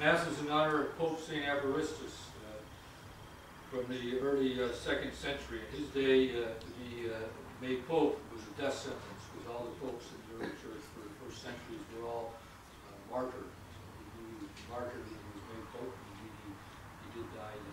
Mass is in honor of Pope Saint Evaristus from the early 2nd century. In his day, to be made Pope was a death sentence, because all the popes in the early church for the first centuries were all martyred. So he was martyred and he was made Pope, and he did die then.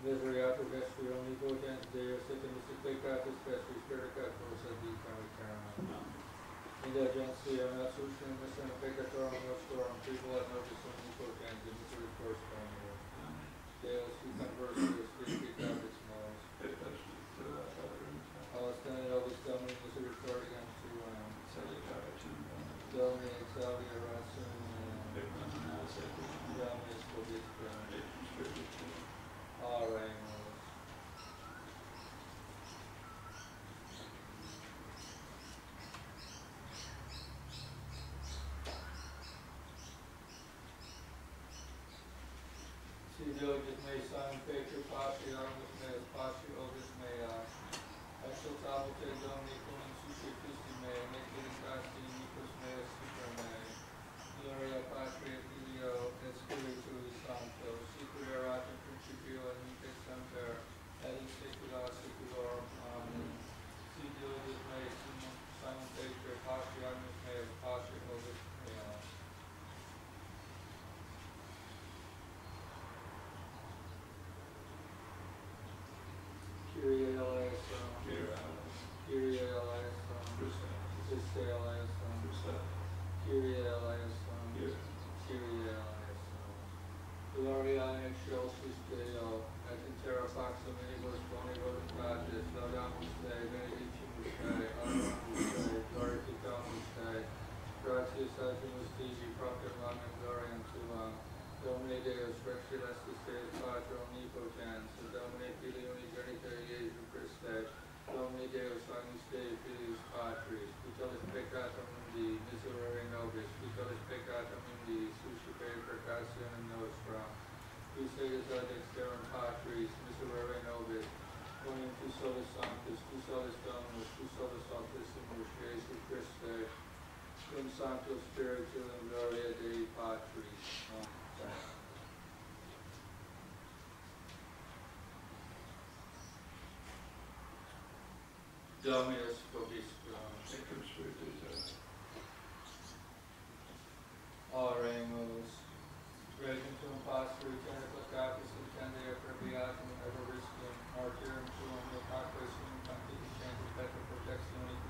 Misery after vestry only go against day of sick and mystic play practice vestry spirit of God said the eternal caramel. In the agency of not solution, Mr. and Pecatorum, no storm, people have no discerning for against the misery first time. Dales, who converse with the speak out its mouths. I was standing always tell me, misery first against the land. Tell me, exile the Arasun, tell me, it's for this ground. All right. See, diligent may sign, picture, posture, armless may, posture, oldest may I. I shall travel to Dominic, and Sushi Christi may, make it in Christi, Nikos may, Super may. Gloria Patria, Filio, et Spiritui Santo, Superior Principio, and Nipe Semper, et in Secula Seculorum. Amen. Si Dios mei, Simon Pater, Patria, Agnus mei, Patria, Ovis mea. Kyrie eleison. Kyrie eleison. Christe eleison. Kyrie eleison. Kyrie eleison. Gloria in excelsis Deo, et in terra pax omnibus bonibus pacis, laudamus Dei, benedicimus Dei, adoramus Dei, glorificamus Dei, gratias agimus Dei, proclamam gloriam tuam, Domine Deus, rex celestis Dei, Pater omnipotens, Domine Filii unigenita Iesu Christe, Domine Deus, Agnus Dei, Filius Patris, Tutelis peccatum mundi, miserere nobis, Tutelis peccatum mundi, suscipe precationem nostra. Tu seis ad exterum Patris, miserere nobis, unium tu solis sanctus, tu solis Dominus, tu solis altissimus, Iesu Christe, cum sancto spiritu in gloria Dei Patris. Amen. Dominus vobiscum. Secum spiritus. Oremus. Regentum pastori tenitus capis intendere per beatum Evaristum, martyrum tuum, et aquis in cantificenti petra protectioni.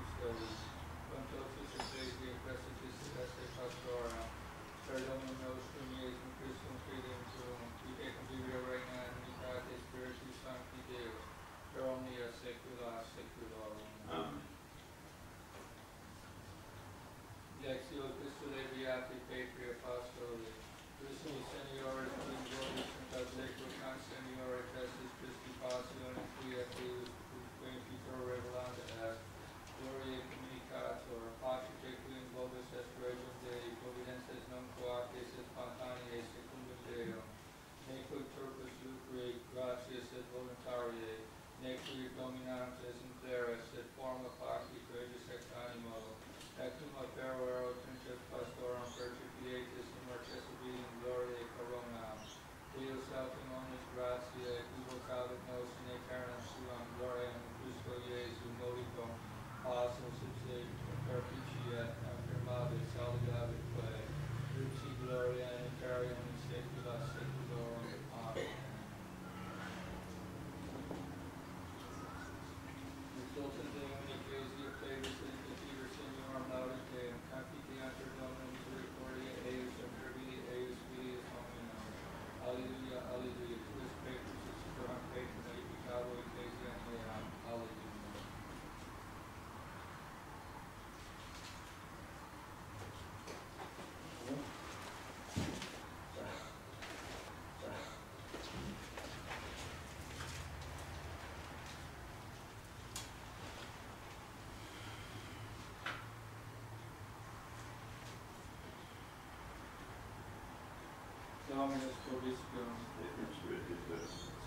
Dominus Proviscum,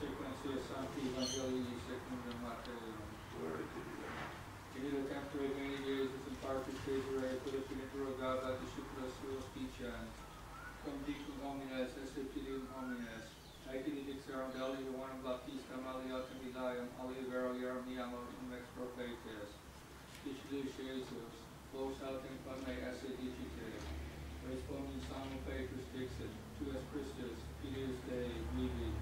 Sequentia Sancti Evangelii Secundum Materium. Glory to you. In the temporary many years, with imparted favor, I put a finitor of God that the Shukra Suos Pichans. Cum dictum homines, esse filium homines. Aegini dixeram deli, the one baptistam aliatum idaium, alivero iarum niamor in ex profetes. Dictus Jesus, vos altem pane esse dicite. Respondens sanum Petrus dixit. Tu es Christus, filius Dei, vivi.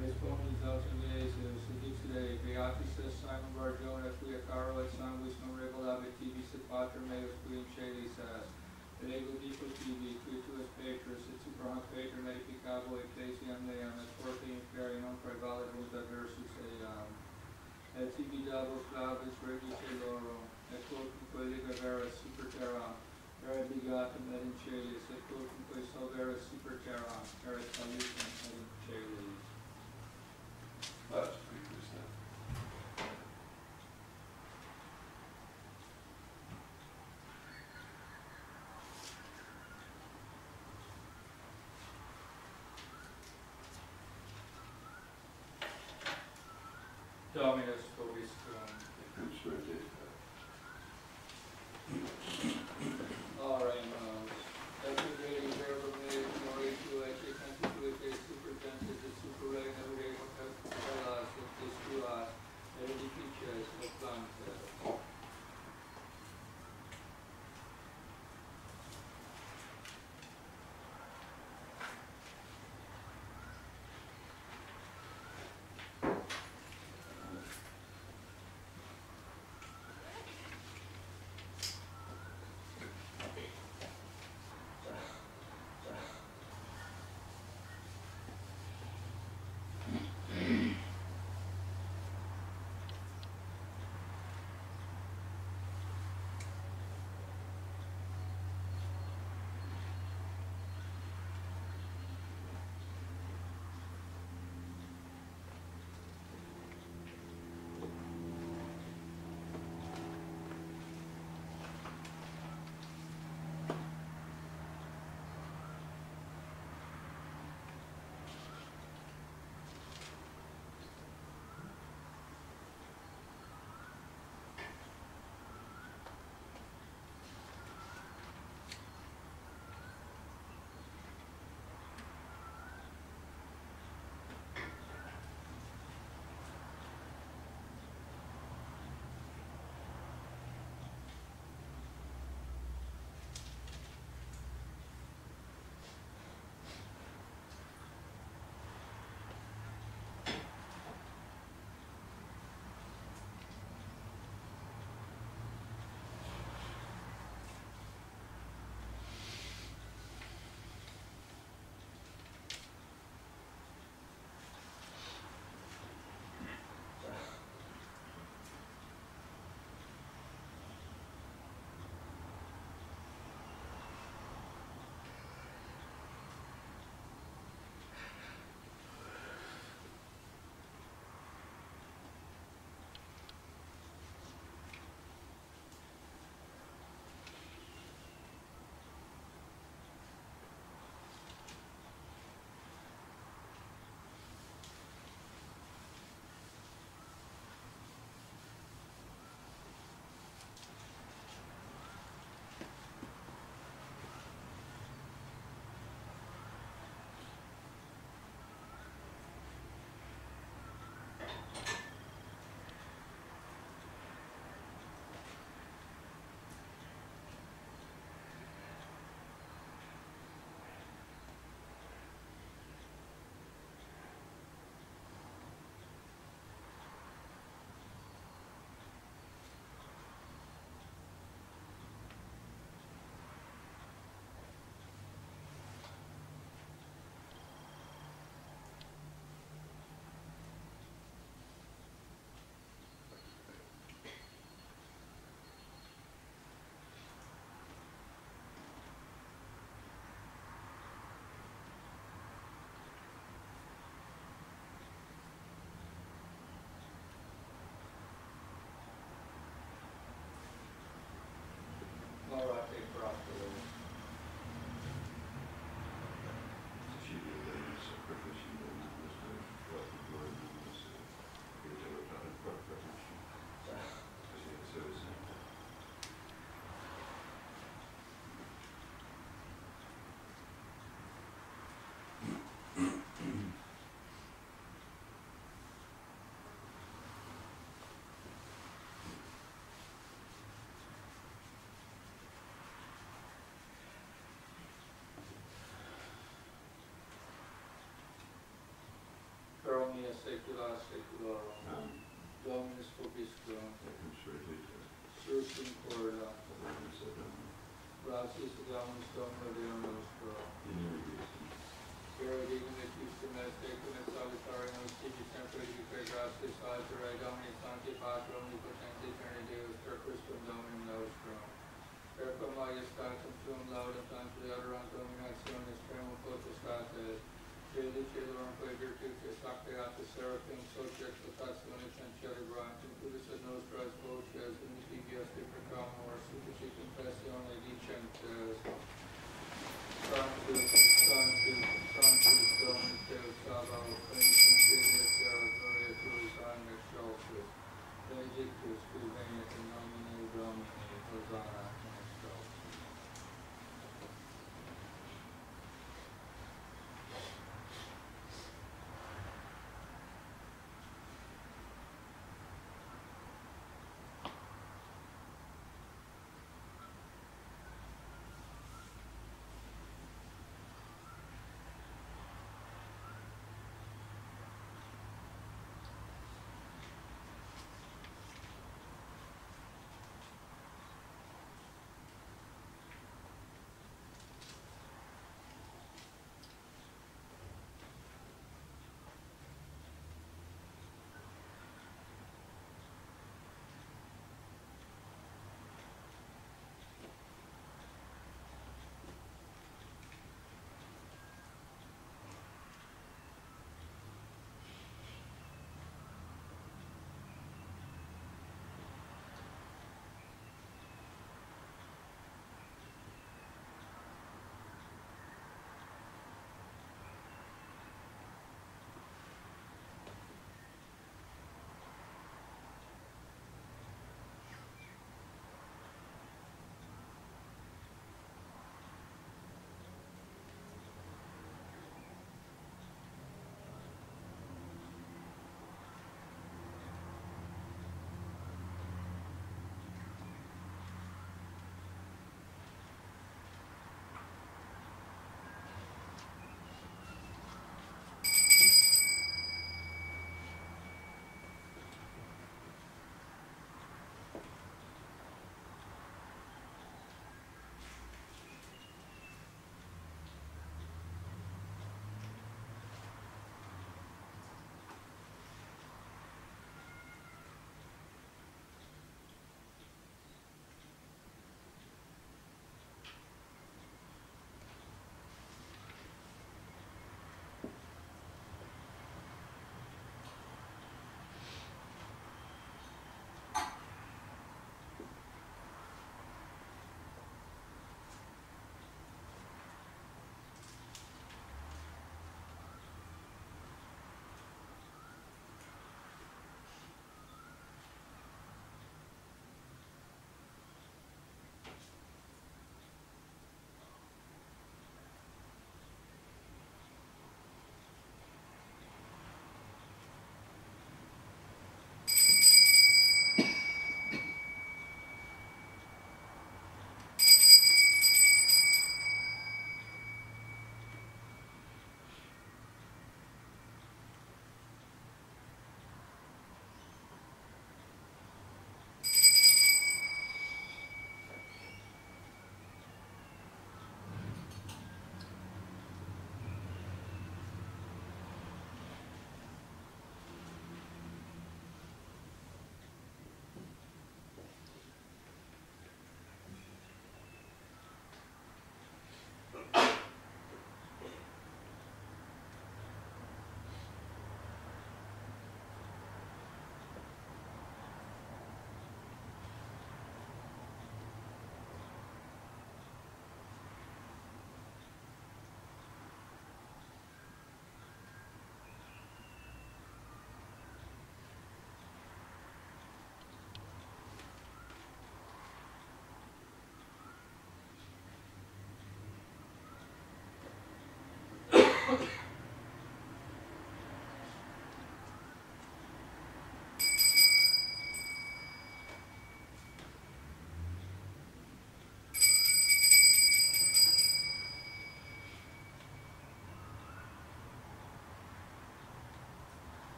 Respondens autem Iesus, dixit Dei, beatus es Simon Barjona, quia caro et sanguis non revelavit tibi, sed pater meus qui in celis est. Rego dico tibi, qui tu es Petrus, et super hac Pater mei picabo ecclesiam meam, et forte inferi non praevalibus adversus eam. Et tibi davo flavis regice lorum, et quocumque ligaveris super terram, ere begatum et in celis, et quocumque solveris super terra, ere salutum et in celis. That's pretty good stuff. Dominus Proviscum. secular, secular. Dominus Vobiscum. Surtum Corda. Gracias Dominus Dominum Nostro. Vera Dignitas Istinas, Decunas Solitarium, Sici Tempore, Dicre Gracias, Alterae Domini Sancti Patrum, Nipotenti Ternideus, Per Christum Dominum Nostro. Perquam Majestatum Tuum Laudem Tanti Adorant Domini Actionis Tremum Potestates, Jedi Celorum Plagertutis Acteatus Seraphim, Soject Latationis and Celebrantum, Cudus ad Nostras Voces, Unitigias de Precamor, Sufici Confessione Dicentes, Sanctus, Sanctus, Sanctus, Dominus Deus Sabaoth, Venetium Filius Terra, Gloria Tuis, Amen, Exaltus, Benedictus, Tu Venit in nomine Domini, Hosanna.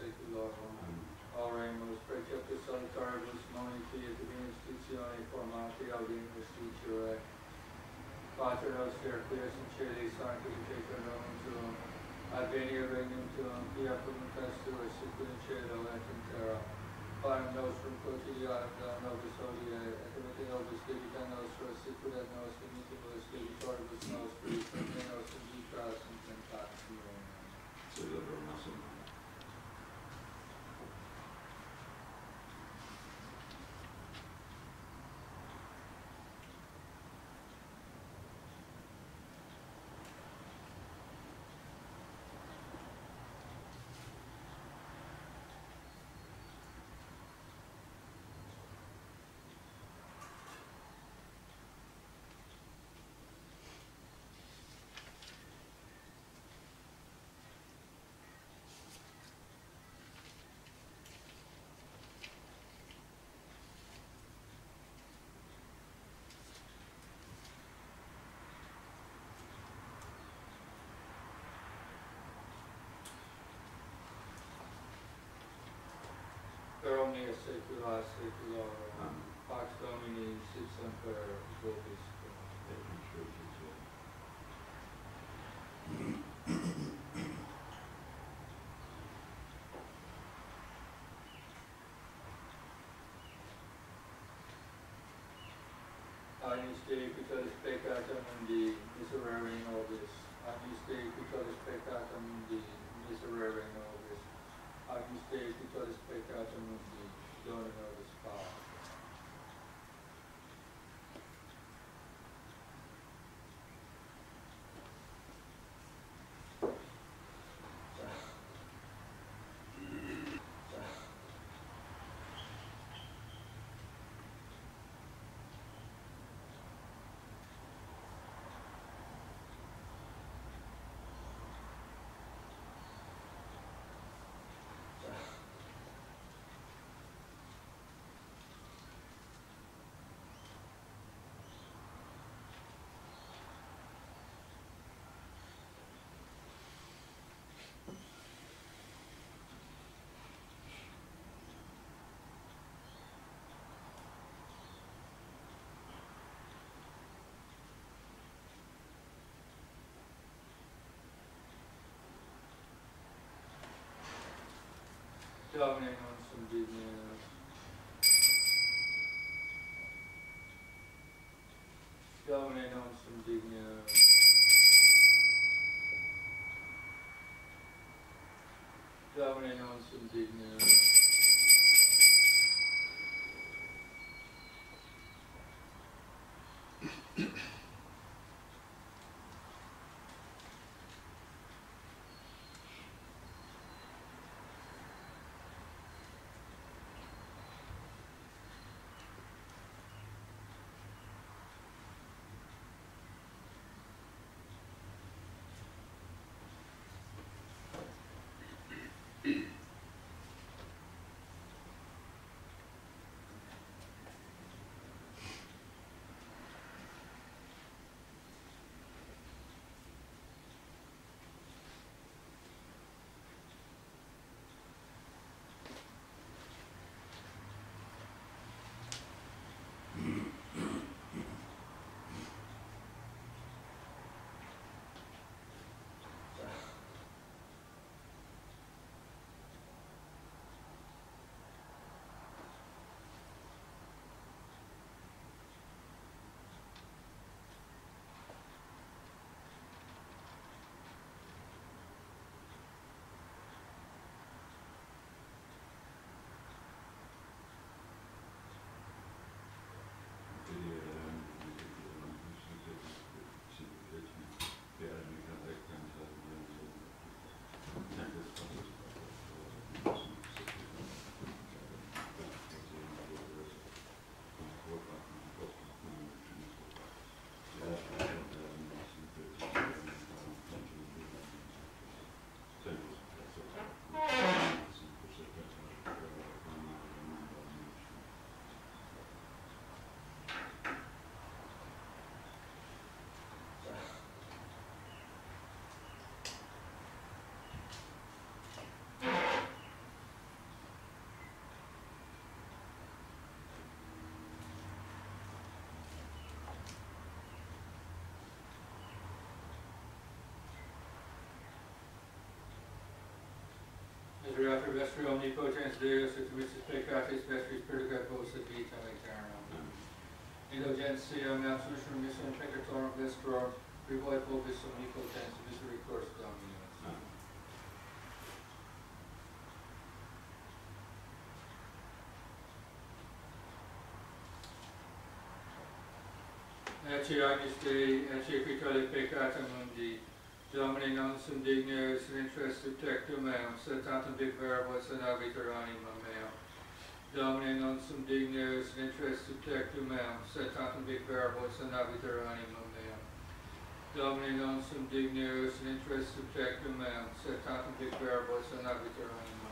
Sacred Love, all reign, most precious Son, Taribus, Moni, Tia, Divina, Institutione, Formante, Aldimus, Ticure, Pater, Noster, Clear, Sincerity, Sanctus, Jacob, Roman, Tuum, Albania, Regnum, Tuum, Pia, Pumantestu, Sicilian, Cedo, Latin, Terra, Panem Nostrum, Quotidianum, Novus, Odie, Ecumete, Novus, Divita, Nostra, Sicilian, Nostra, Mitibus, Divitoribus, Nostra, Divitoribus, Divitoribus, Divitoribus, Divitoribus, Omnia Secula, Secula, Pax Domini, Sit Semper, Vobis. Agnus Dei, Quitotis Peccatum Mundi, Miserere Nobis. Agnus Dei, Quitotis Peccatum Mundi, Miserere Nobis. Agnus Dei, Quitotis Peccatum Mundi, Domino Nobis Pax. Domine nostrum dignus. Domine nostrum dignus. Domine nostrum dignus. adorate vestri omnipotens Deus, et missis peccatis vestris perducat vos et vitam aeternam. Indulgentiam ad summum missum peccatorum vestrorum, revoit vobis omnipotens, misericors Domini. Ecce agnis Dei, ecce quitale peccata mundi, Domine non sum digno, sintras subtectum meum, sed tantum hic verbos inhabitur animam meum. Domine non sum digno, sintras subtectum meum, sed tantum hic verbos inhabitur animam meum. Domine non sum digno, sintras subtectum meum, sed tantum hic verbos inhabitur animam meum.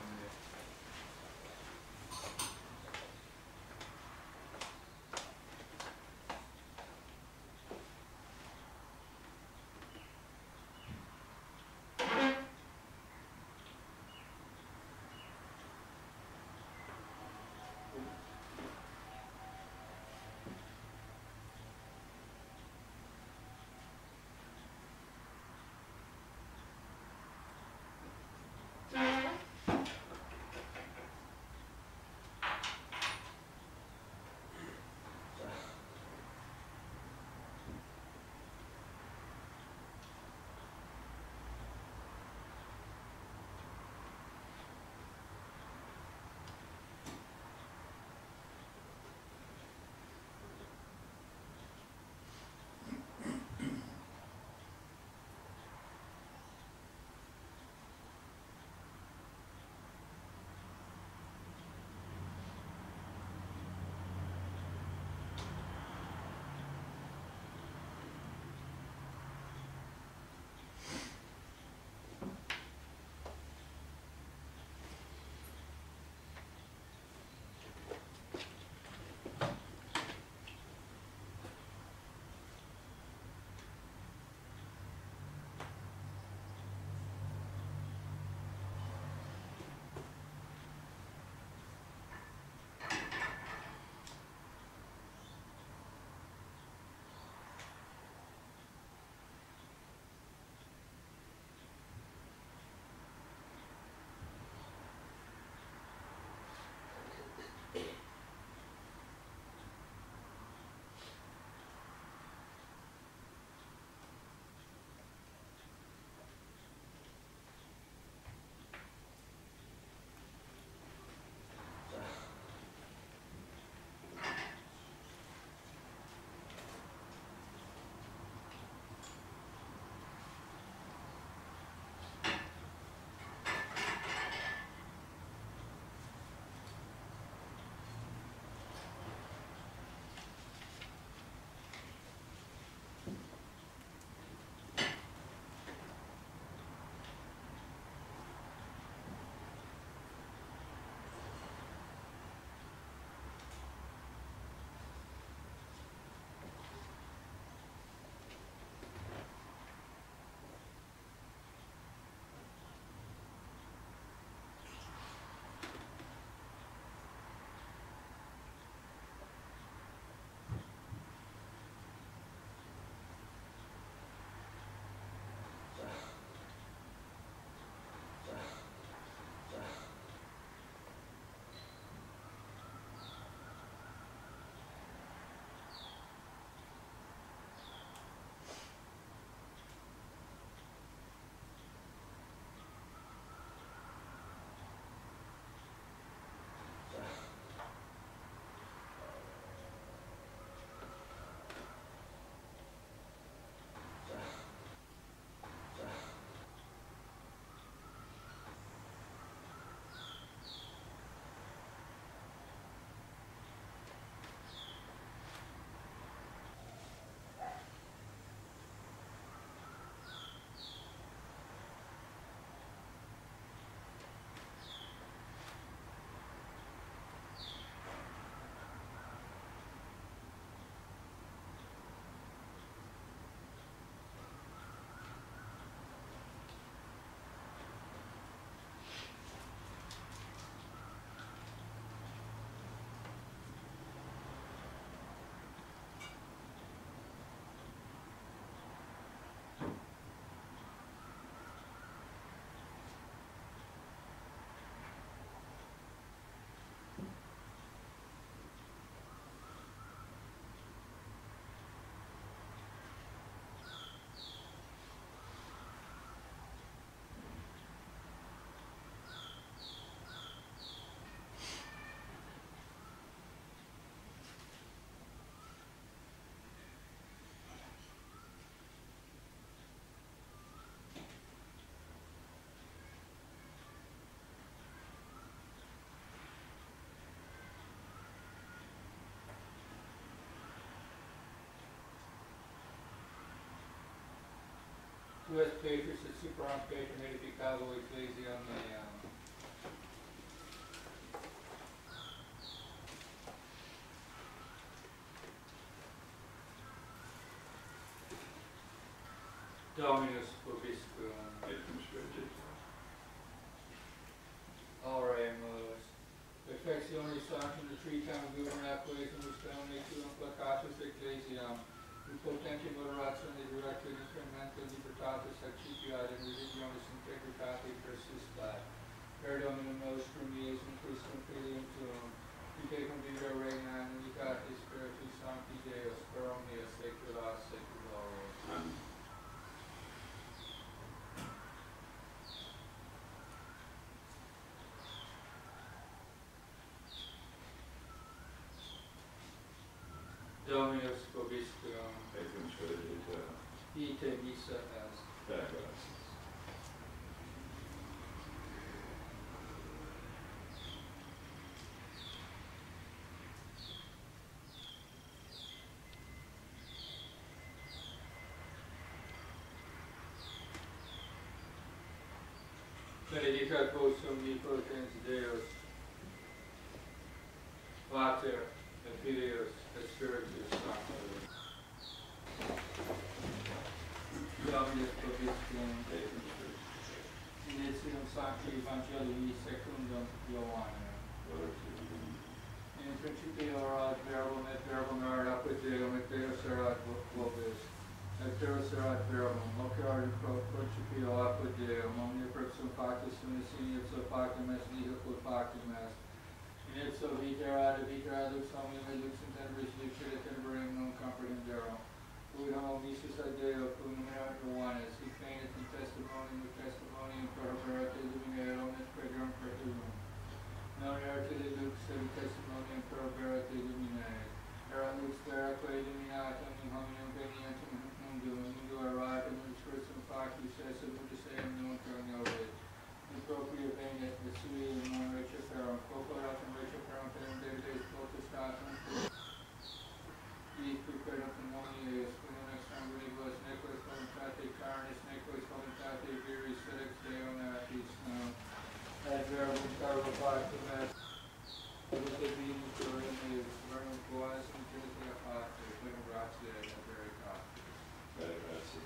U.S. Patriots is super on paper, made it be Cowboys lazy on the. Dominus Vobiscum. Alright, Moses. Perfectionis sanctum the tree time gubernaculum, which dominates you and placatus ecclesiam. The potenti moderation de directo incremento libertatis accipiat and religionis integritate persistat. Per dominum nostrum iesum Christum filium tuum. We take on viva regna and unitate spiritus sancti Deus per omnia secula seculorum. Amen. Dominus Vobiscum, ite missa est. Benedicat vos omnipotens Deus, Pater et Filius et Spiritus Sanctus. Dominus Vobiscum, initium Sancti Evangelii secundum Ioannem. In principio erat verbum et verbum erat apud Deum et Deus erat vobis. Et Deus erat verbum, hoc erat in principio apud Deum, omnia persum factus unis in ipso factum est, nihil quod factum est. In ipso vita erat lux omnia lux in tenebris lucet et tenebrae non comprehenderum. Ut homo visus ad Deo, cum numerat Ioannes, he feigneth in testimonium et testimonium perorate lumine omnes pregum perturbum. Non erate lux et testimonium perorate lumine. Erat lux veraque illuminat omnium hominum venientum mundum, mundo erat et lux versum factus est, et mutus eum non cognovit. In propria venit, et sui in non receperum, corporatum receperum per debites potestatum. These prepared from Monius, from an extremibus, nequis voluntate carnis, nequis voluntate viris, sedex deo natis, ad verbum carbo factum est, with the being during the vernum quas, and Trinity of Hostia, when gratia at the very top. Very gratia.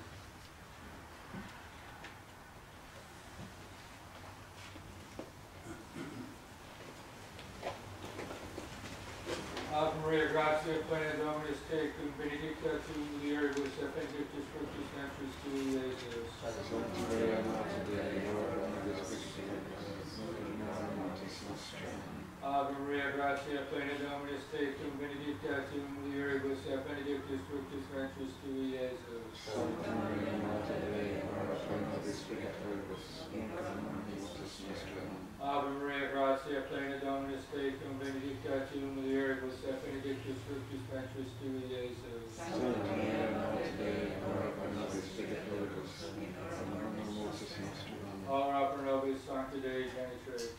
Ave Maria, gratia plena Dominus tecum, benedicta tu mulieribus, et benedictus fructus ventris tui, Iesus. Sancta Maria, Mater Dei, ora nobis peccatoribus, nunc et mortis nostrum. Ave Maria, gratia plena Dominus tecum, benedicta tu mulieribus, et benedictus fructus ventris tui, Iesus. Sancta Maria, Mater Dei, ora pro nobis peccatoribus, nunc et mortis nostrum. Ave Maria, gratia plena Dominus tecum, benedicta tu mulieribus, et benedictus fructus ventris tui, Iesus. Sancta Maria, Mater Dei, ora pro nobis peccatoribus, nunc et mortis nostrum. Ora pro nobis, Sancta Dei genitrix.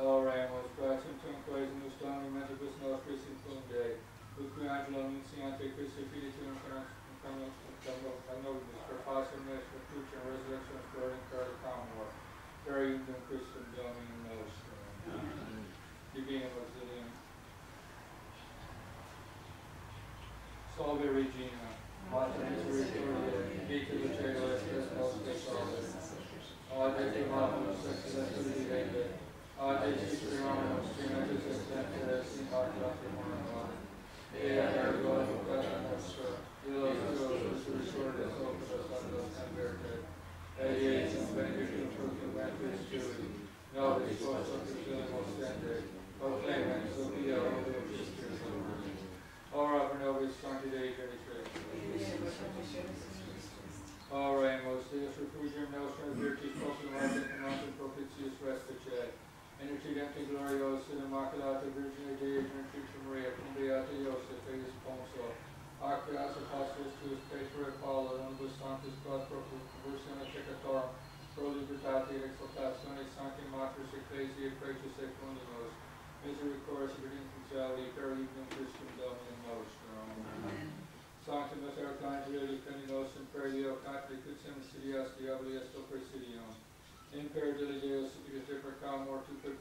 Oremus, gratiam tunque nos Domini mentibus nostris infunde, ut qui angelo annunciante Christi filium nobis, per facem nostrum crucem resurrectionis gloria incari comor, periundum Christum Dominum nostrum. Amen. Divinum auxilium. Salve Regina, Mater misericordiae, vita luceo et res nostre salve. Ade te mamus et celestuli vede, ade te spirimamus, genetus et tempere, sin patria femorum vade. Ea ergo advocata nostra, illos tuos resursortes opus santos converte. Et Iesum benedictum fructum ventris tui, nobis vos officium ostende, o clemens obidia obium vistris obium. Ora pro nobis Sancti Dei genitrix. Ora emus, Deus refugium nostrum, virtus postulatum, et nostrum propitius respice. Intercedente gloriosa, immaculata Virgine Dei, genitrix Maria, cum beata Iosef, eius ponso, Acquias apostles tuus, Petra et Paula, unibus sanctus quod pro conversione peccatorum, pro libertate et exaltatione sancti matris ecclesiae preces secundimus, misericors et in congeli, per egnum Christum Dominum nostrum. Amen. sanctum arcangeli caninos imperio catricum sirias diaboli est oppressidium. Imper diligeos superior per calmor tu per